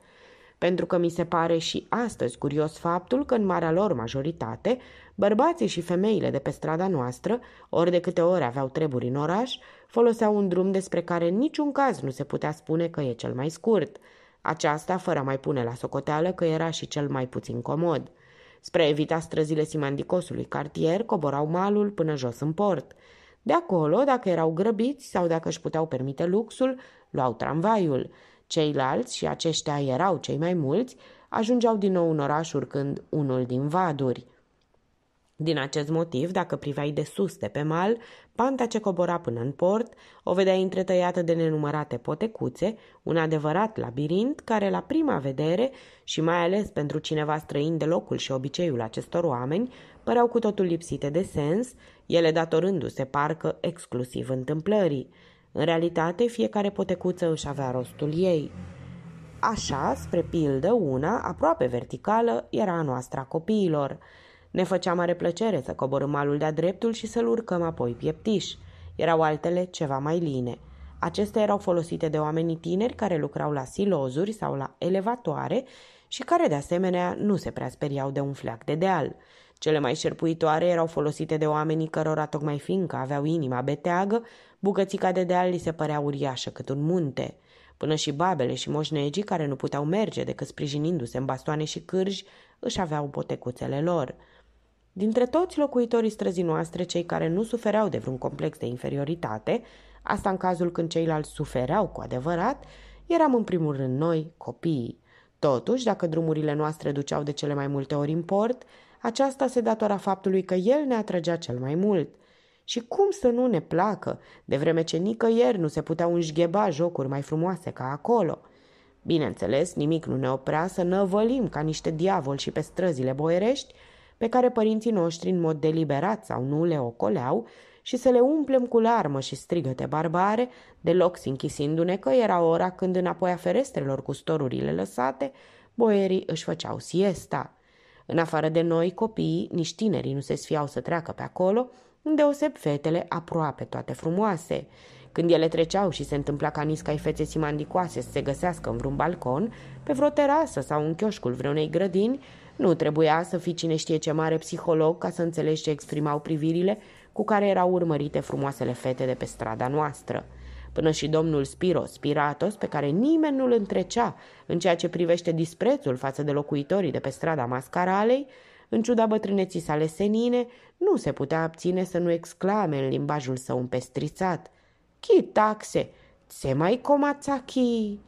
Pentru că mi se pare și astăzi curios faptul că în marea lor majoritate, bărbații și femeile de pe strada noastră, ori de câte ori aveau treburi în oraș, foloseau un drum despre care în niciun caz nu se putea spune că e cel mai scurt. Aceasta fără a mai pune la socoteală că era și cel mai puțin comod. Spre a evita străzile simandicosului cartier, coborau malul până jos în port. De acolo, dacă erau grăbiți sau dacă își puteau permite luxul, luau tramvaiul. Ceilalți, și aceștia erau cei mai mulți, ajungeau din nou în oraș urcând unul din vaduri. Din acest motiv, dacă priveai de sus de pe mal, panta ce cobora până în port, o vedeai întretăiată de nenumărate potecuțe, un adevărat labirint care la prima vedere, și mai ales pentru cineva străin de locul și obiceiul acestor oameni, păreau cu totul lipsite de sens, ele datorându-se parcă exclusiv întâmplării. În realitate, fiecare potecuță își avea rostul ei. Așa, spre pildă, una, aproape verticală, era a noastră a copiilor. Ne făcea mare plăcere să coborâm malul de-a dreptul și să-l urcăm apoi pieptiș. Erau altele ceva mai line. Acestea erau folosite de oamenii tineri care lucrau la silozuri sau la elevatoare și care, de asemenea, nu se prea speriau de un fleac de deal. Cele mai șerpuitoare erau folosite de oamenii cărora, tocmai fiindcă aveau inima beteagă, bucățica de deal li se părea uriașă cât un munte. Până și babele și moșnegii, care nu puteau merge decât sprijinindu-se în bastoane și cârji, își aveau botecuțele lor. Dintre toți locuitorii străzii noastre, cei care nu sufereau de vreun complex de inferioritate, asta în cazul când ceilalți sufereau cu adevărat, eram în primul rând noi, copiii. Totuși, dacă drumurile noastre duceau de cele mai multe ori în port, aceasta se datora faptului că el ne atrăgea cel mai mult. Și cum să nu ne placă, de vreme ce nicăieri nu se puteau înșgheba jocuri mai frumoase ca acolo. Bineînțeles, nimic nu ne oprea să năvălim ca niște diavoli și pe străzile boierești, pe care părinții noștri în mod deliberat sau nu le ocoleau, și să le umplem cu larmă și strigăte barbare, deloc sinchisindu-ne că era ora când înapoi a ferestrelor cu storurile lăsate, boierii își făceau siesta. În afară de noi, copiii, nici tinerii nu se sfiau să treacă pe acolo, îndeoseb fetele aproape toate frumoase. Când ele treceau și se întâmpla ca niscai fețe simandicoase să se găsească în vreun balcon, pe vreo terasă sau în chioșcul vreunei grădini, nu trebuia să fii cine știe ce mare psiholog ca să înțelegi ce exprimau privirile cu care erau urmărite frumoasele fete de pe strada noastră. Până și domnul Spiros Piratos, pe care nimeni nu-l întrecea în ceea ce privește disprețul față de locuitorii de pe strada Mascaralei, în ciuda bătrâneții sale senine, nu se putea abține să nu exclame în limbajul său împestrițat: "Chitaxe, se mai comațachi!"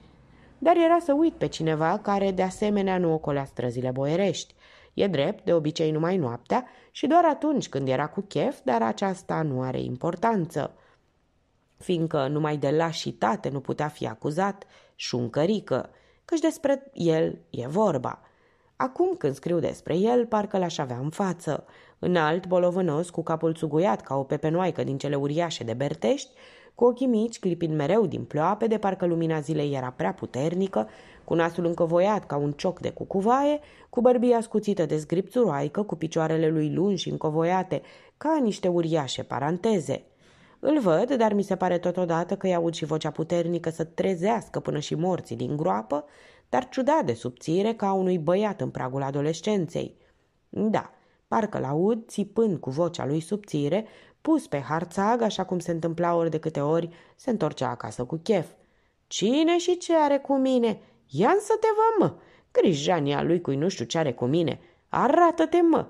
Dar era să uit pe cineva care de asemenea nu ocolea străzile boierești. E drept, de obicei numai noaptea și doar atunci când era cu chef, dar aceasta nu are importanță, fiindcă numai de lașitate nu putea fi acuzat Șuncărică, căci despre el e vorba. Acum când scriu despre el, parcă l-aș avea în față. Înalt, bolovănos, cu capul țuguiat ca o pepenoaică din cele uriașe de Bertești, cu ochii mici, clipind mereu din ploape, de parcă lumina zilei era prea puternică, cu nasul încăvoiat ca un cioc de cucuvaie, cu bărbia scuțită de zgripțuroaică, cu picioarele lui lungi și încovoiate, ca niște uriașe paranteze. Îl văd, dar mi se pare totodată că-i aud și vocea puternică să trezească până și morții din groapă, dar ciudat de subțire ca a unui băiat în pragul adolescenței. Da, parcă-l aud, țipând cu vocea lui subțire, pus pe harțag, așa cum se întâmpla ori de câte ori se întorcea acasă cu chef. Cine și ce are cu mine? Ia însă te vă, mă! Grijania lui cui nu știu ce are cu mine! Arată-te, mă!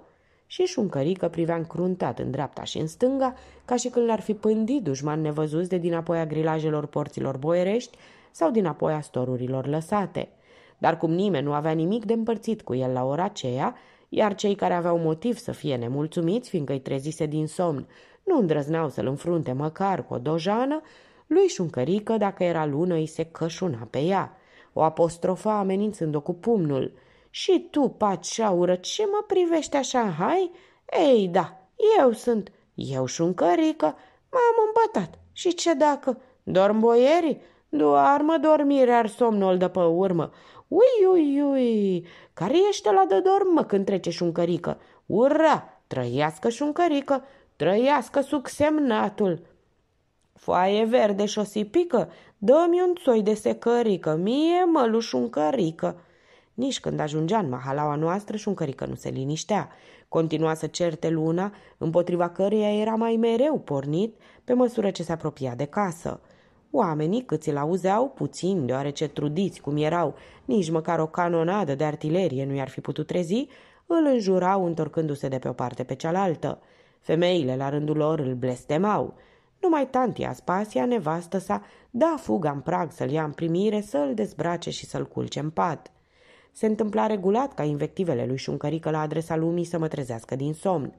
Și Șuncărică privea încruntat în dreapta și în stânga, ca și când l-ar fi pândit dușman nevăzuți de dinapoia grilajelor porților boierești sau dinapoia storurilor lăsate. Dar cum nimeni nu avea nimic de împărțit cu el la ora aceea, iar cei care aveau motiv să fie nemulțumiți, fiindcă îi trezise din somn, nu îndrăzneau să-l înfrunte măcar cu o dojană, lui Șuncărică, dacă era lună, îi se cășuna pe ea. O apostrofa amenințând-o cu pumnul. Și tu, paceaură, ce mă privești așa, hai? Ei, da, eu sunt Șuncărică, m-am îmbătat. Și ce dacă? Dorm boierii? Doarmă dormire, ar somnul dă pe urmă. Ui, care ești ăla de dormă când trece Șuncărică? Ura, trăiască Șuncărică, trăiască sucsemnatul. Foaie verde și o sipică, dă-mi un țoi de secărică, mie mălu Șuncărică. Nici când ajungea în mahalaua noastră, Șuncărică nu se liniștea. Continua să certe luna, împotriva căreia era mai mereu pornit, pe măsură ce se apropia de casă. Oamenii, câți îl auzeau, puțin, deoarece trudiți cum erau, nici măcar o canonadă de artilerie nu i-ar fi putut trezi, îl înjurau întorcându-se de pe o parte pe cealaltă. Femeile, la rândul lor, îl blestemau. Numai Tantia Spasia, nevastă sa, da fuga în prag să-l ia în primire, să-l dezbrace și să-l culce în pat. Se întâmpla regulat ca invectivele lui Șuncărică la adresa lumii să mă trezească din somn.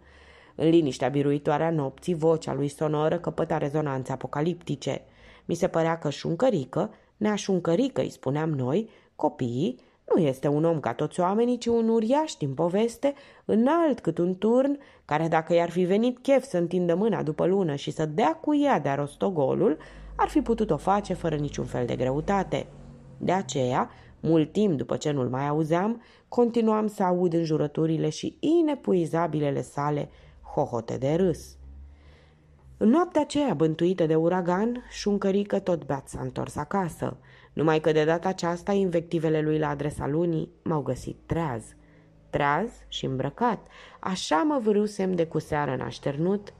În liniștea biruitoare a nopții, vocea lui sonoră căpăta rezonanțe apocaliptice. Mi se părea că Șuncărică, Nea Șuncărică, îi spuneam noi, copiii, nu este un om ca toți oamenii, ci un uriaș din poveste, înalt cât un turn, care dacă i-ar fi venit chef să întindă mâna după lună și să dea cu ea de-a rostogolul, ar fi putut o face fără niciun fel de greutate. De aceea, mult timp după ce nu-l mai auzeam, continuam să aud înjurăturile și inepuizabilele sale hohote de râs. În noaptea aceea, bântuită de uragan, Șuncărică tot beat s-a întors acasă, numai că de data aceasta invectivele lui la adresa lunii m-au găsit treaz și îmbrăcat. Așa mă vârâsem de cu seară în așternut,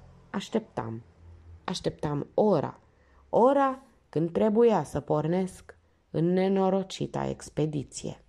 așteptam ora când trebuia să pornesc în nenorocita expediție.